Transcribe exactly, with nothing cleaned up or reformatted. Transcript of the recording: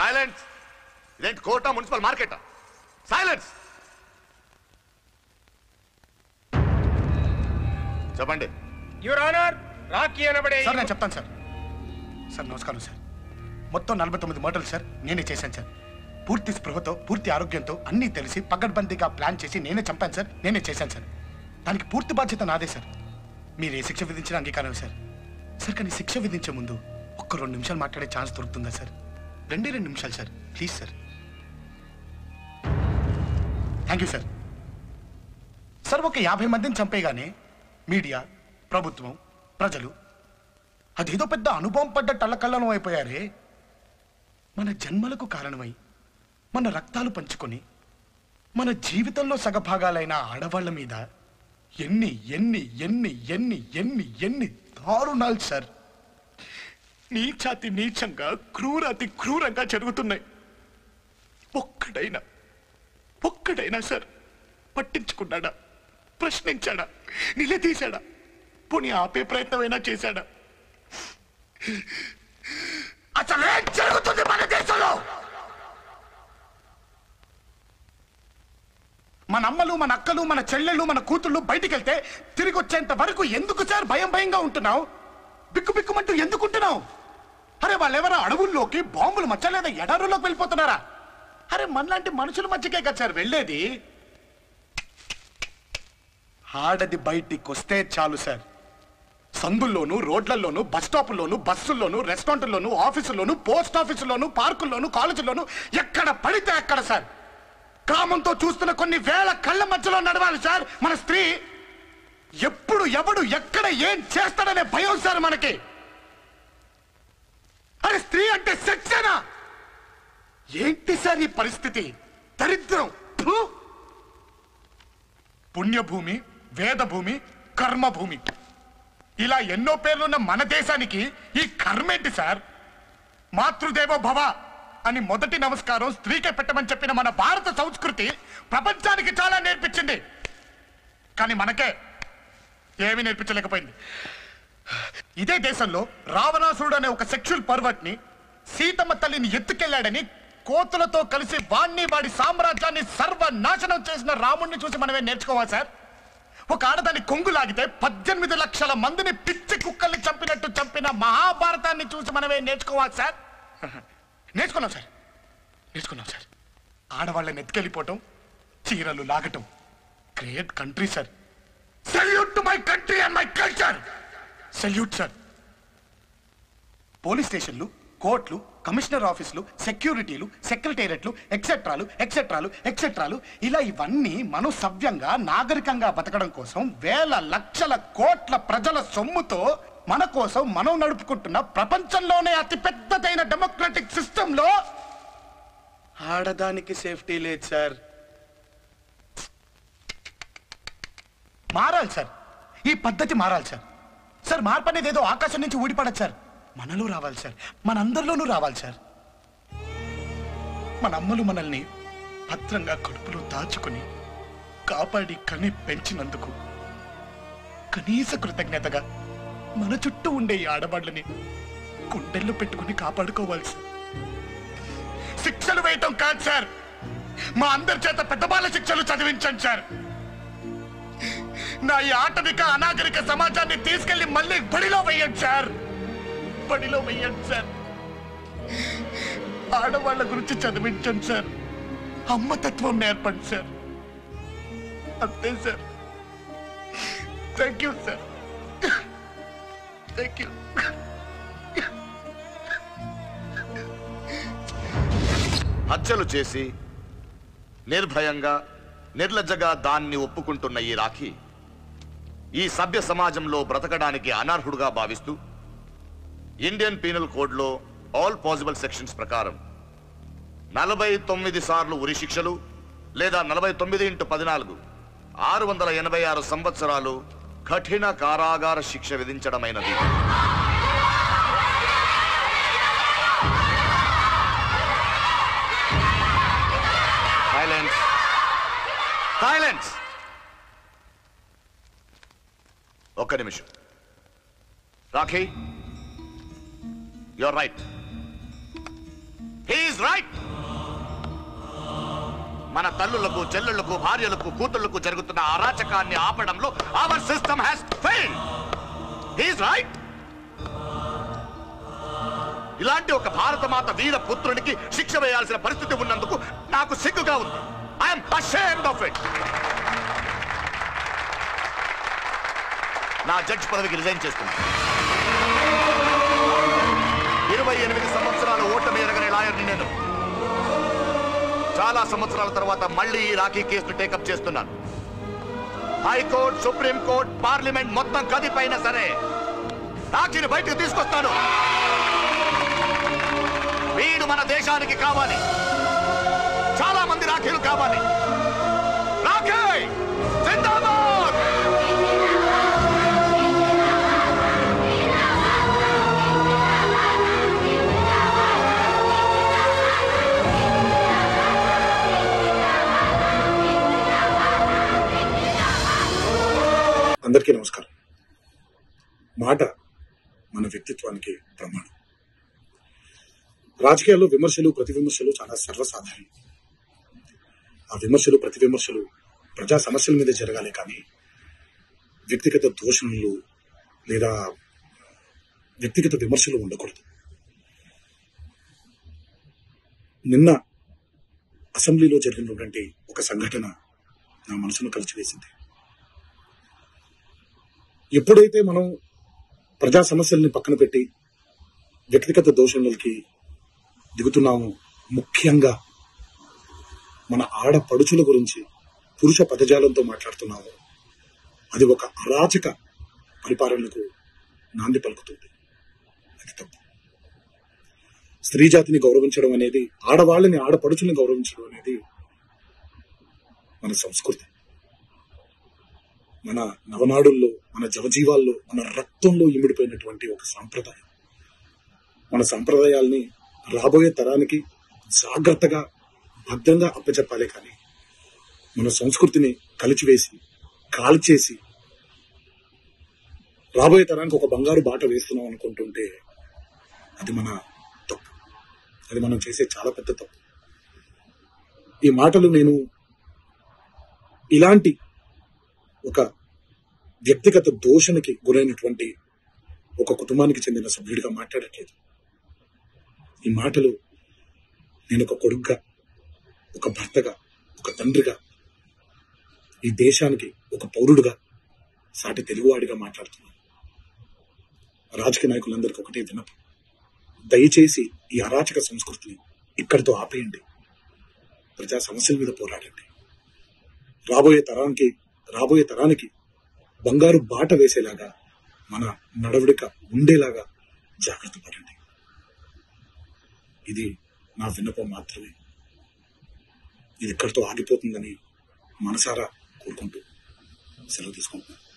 Silence. ఇదేంటి కోట municipal market? Silence. చెప్పండి యువర్ ఆనర్. రాకీ అనబడే సార్ నేను చెప్తాను సార్. సార్ నమస్కారం సార్. మొత్తం నలభై తొమ్మిది మోటలు సార్ నేనే చేశాను సార్. పూర్తి స్పృహతో పూర్తి ఆరోగ్యంతో అన్నీ తెలిసి పగడ్బందీగా ప్లాన్ చేసి నేనే చంపాను సార్. నేనే చేశాను సార్. దానికి పూర్తి బాధ్యత నాదే సార్. మీరు ఏ శిక్ష విధించిన అంగీకారం సార్. సార్ కానీ శిక్ష విధించే ముందు ఒక్క రెండు నిమిషాలు మాట్లాడే ఛాన్స్ దొరుకుతుందా సార్? రెండే రెండు నిమిషాలు sir please sir. Thank you sir. Sir ఒక యాభై మందిని చంపేగానే మీడియా ప్రభుత్వం ప్రజలు అదేదో పెద్ద అనుభవం పడ్డ టల్లకల్లం అయిపోయారే. మన జన్మలకు కారణమై మన రక్తాలు పంచుకొని మన జీవితంలో సగభాగాలైన ఆడవాళ్ల మీద ఎన్ని ఎన్ని ఎన్ని ఎన్ని ఎన్ని ఎన్ని దారుణాలు సార్ నీచాతి నీచంగా క్రూరాతి క్రూరంగా జరుగుతున్నాయి. ఒక్కడైనా ఒక్కడైనా సార్ పట్టించుకున్నాడా? ప్రశ్నించాడా? నిలదీశాడా? పోనీ ఆపే ప్రయత్నమైనా చేశాడా? అసలేం జరుగుతుంది మన దేశంలో? మన అమ్మలు మన అక్కలు మన చెల్లెళ్ళు మన కూతుళ్ళు బయటికి వెళ్తే తిరిగి వచ్చేంత వరకు ఎందుకు సార్ భయం భయంగా ఉంటున్నావు? బిక్కు బిక్కుమంటూ ఎందుకుంటున్నావు? అరే వాళ్ళెవరో అడవుల్లోకి బాంబులు మధ్య లేదా ఎడారుల్లోకి వెళ్ళిపోతున్నారా? అరే మనలాంటి మనుషుల మధ్యకే కదా సార్ వెళ్ళేది. ఆడది బయటికి వస్తే చాలు సార్ సందుల్లోనూ రోడ్లలోనూ బస్ స్టాపుల్లోనూ బస్సుల్లోనూ రెస్టారెంట్లోనూ ఆఫీసుల్లోనూ పోస్ట్ ఆఫీసుల్లోనూ పార్కుల్లోనూ కాలేజీల్లోనూ ఎక్కడ పడితే అక్కడ సార్ కామంతో చూస్తున్న కొన్ని వేల కళ్ళ మధ్యలో నడవాలి సార్ మన స్త్రీ. ఎప్పుడు ఎవడు ఎక్కడ ఏం చేస్తాడనే భయం సార్ మనకి. అరే స్త్రీ అంటే సెక్సేనా ఏంటి సార్ ఈ పరిస్థితి? దరిద్రం. పుణ్యభూమి వేదభూమి కర్మభూమి ఇలా ఎన్నో పేర్లున్న మన దేశానికి ఈ కర్మేంటి సార్? మాతృదేవో భవ అని మొదటి నమస్కారం స్త్రీకే పెట్టమని చెప్పిన మన భారత సంస్కృతి ప్రపంచానికి చాలా నేర్పించింది. కానీ మనకే ఏమీ నేర్పించలేకపోయింది. ఇదే దేశంలో రావణాసురుడు అనే ఒక సెక్షువల్ పర్వర్ట్ ని సీతమ్మ తల్లిని ఎత్తుకెళ్లాడని కోతులతో కలిసి వాణ్ణి వాడి సామ్రాజ్యాన్ని సర్వనాశనం చేసిన రాముడిని చూసి మనమే నేర్చుకోవాలి సార్. ఒక ఆడదాన్ని కొంగులాగితే పద్దెనిమిది లక్షల మందిని పిచ్చి కుక్కల్ని చంపినట్టు చంపిన మహాభారతాన్ని చూసి మనమే నేర్చుకోవాలి సార్. నేర్చుకున్నాం సార్ నేర్చుకున్నాం సార్. ఆడవాళ్ళని ఎత్తుకెళ్ళిపోవటం చీరలు లాగటం great country sir. Salute to my country and my culture. Salute sir. Police స్టేషన్లు కోర్టులు కమిషనర్ ఆఫీసులు సెక్యూరిటీలు సెక్రటేరియట్లు ఎక్సెట్రాలు ఎక్సెట్రాలు ఎక్సెట్రాలు ఇలా ఇవన్నీ మనం సవ్యంగా నాగరికంగా బతకడం కోసం వేల లక్షల కోట్ల ప్రజల సొమ్ముతో మన కోసం మనం నడుపుకుంటున్న ప్రపంచంలోనే అతి పెద్దదైన డెమోక్రటిక్ సిస్టంలో ఆడదానికి సేఫ్టీ లేదు సార్. మారాలి సార్. ఈ పద్ధతి మారాలి సార్. సార్ మార్పు అనేది ఏదో ఆకాశం నుంచి ఊడిపడదు సార్. మనలో రావాలి సార్. మనందరిలోనూ రావాలి సార్. మన అమ్మలు మనల్ని భద్రంగా కడుపులో దాచుకుని కాపాడి కని పెంచినందుకు కనీస కృతజ్ఞతగా మన చుట్టూ ఉండే ఈ ఆడవాళ్ళని గుండెల్లో పెట్టుకుని కాపాడుకోవాలి సార్. శిక్షలు వేయటం కాదు సార్. మా అందరి చేత పెద్దవాళ్ళ శిక్షలు చదివించండి సార్. నా ఈ ఆటవిక అనాగరిక సమాజాన్ని తీసుకెళ్లి మళ్ళీ బడిలో వేయండి సార్. బడిలో వేయండి సార్. ఆడవాళ్ళ గురించి చదివించండి సార్. అమ్మతత్వం నేర్పండి సార్. అంతే sir. Thank you sir. Thank you. హత్యలు చేసి నిర్భయంగా నిర్లజ్జగా దాన్ని ఒప్పుకుంటున్న ఈ రాఖీ ఈ సభ్య సమాజంలో బ్రతకడానికి అనర్హుడుగా భావిస్తూ ఇండియన్ పీనల్ కోడ్లో ఆల్ పాసిబుల్ సెక్షన్స్ ప్రకారం నలభై తొమ్మిది సార్లు ఉరిశిక్షలు లేదా నలభై తొమ్మిది ఇంటూ పద్నాలుగు ఆరు వందల ఎనభై ఆరు సంవత్సరాలు కఠిన కారాగార శిక్ష విధించడమైనది. సైలెన్స్. సైలెన్స్. ఒక్క నిమిషం రాఖీ. You are right. మన తల్లులకు చెల్లెళ్లకు భార్యలకు కూతుళ్లకు జరుగుతున్న అరాచకాన్ని ఆపడంలో our system has failed. He is right. ఇలాంటి ఒక భారతమాత వీర పుత్రునికి శిక్ష వేయాల్సిన పరిస్థితి ఉన్నందుకు నాకు సిగ్గుగా ఉంది. I am ashamed of it. నా జడ్జి పదవికి రిజైన్ చేస్తున్నా. ఇరవై ఎనిమిది సంవత్సరాల ఓటమి ఎరగని లాయర్ని నేను చాలా సంవత్సరాల తర్వాత మళ్ళీ ఈ రాఖీ కేసును టేకప్ చేస్తున్నాను. హైకోర్టు, సుప్రీంకోర్టు, పార్లమెంట్ మొత్తం కదిపోయినా సరే రాఖీని బయటకు తీసుకొస్తాను. వీడు మన దేశానికి కావాలి. చాలా మంది రాఖీలు కావాలి. రాఖీ జిందాబాద్. అందరికీ నమస్కారం. మాట మన వ్యక్తిత్వానికి ప్రమాణం. రాజకీయాల్లో విమర్శలు ప్రతి విమర్శలు చాలా సర్వసాధారణం. ఆ విమర్శలు ప్రతి విమర్శలు ప్రజా సమస్యల మీద జరగాలి, కానీ వ్యక్తిగత దోషణలు లేదా వ్యక్తిగత విమర్శలు ఉండకూడదు. నిన్న అసెంబ్లీలో జరిగినటువంటి ఒక సంఘటన నా మనసును కలిచివేసింది. ఎప్పుడైతే మనం ప్రజా సమస్యల్ని పక్కన పెట్టి వ్యక్తిగత దోషణలకి దిగుతున్నామో, ముఖ్యంగా మన ఆడపడుచుల గురించి పురుష పదజాలంతో మాట్లాడుతున్నామో, అది ఒక అరాచక పరిపాలనకు నాంది పలుకుతుంది. అది తప్పు. స్త్రీ జాతిని గౌరవించడం అనేది, ఆడవాళ్ళని ఆడపడుచుల్ని గౌరవించడం అనేది మన సంస్కృతి. మన నవనాడుల్లో, మన జవజీవాల్లో, మన రక్తంలో ఇమిడిపోయినటువంటి ఒక సాంప్రదాయం. మన సాంప్రదాయాల్ని రాబోయే తరానికి జాగ్రత్తగా భద్రంగా అప్పచెప్పాలి, కానీ మన సంస్కృతిని కలిచివేసి కాల్చేసి రాబోయే తరానికి ఒక బంగారు బాట వేస్తున్నాం అనుకుంటుంటే అది మన తప్పు. అది మనం చేసే చాలా పెద్ద తప్పు. ఈ మాటలు నేను ఇలాంటి ఒక వ్యక్తిగత దోషణకి గురైనటువంటి ఒక కుటుంబానికి చెందిన సభ్యుడిగా మాట్లాడట్లేదు. ఈ మాటలు నేను ఒక కొడుకుగా, ఒక భర్తగా, ఒక తండ్రిగా, ఈ దేశానికి ఒక పౌరుడుగా, సాటి తెలుగువాడిగా మాట్లాడుతున్నాను. రాజకీయ నాయకులందరికీ ఒకటే విన్నపం, దయచేసి ఈ అరాచక సంస్కృతిని ఇక్కడితో ఆపేయండి. ప్రజా సమస్యల మీద పోరాడండి. రాబోయే తరానికి రాబోయే తరానికి బంగారు బాట వేసేలాగా మన నడవడిక ఉండేలాగా జాగ్రత్త పడండి. ఇది నా విన్నపం మాత్రమే. ఇది ఇక్కడితో ఆగిపోతుందని మనసారా కోరుకుంటూ సెలవు తీసుకుంటున్నాను.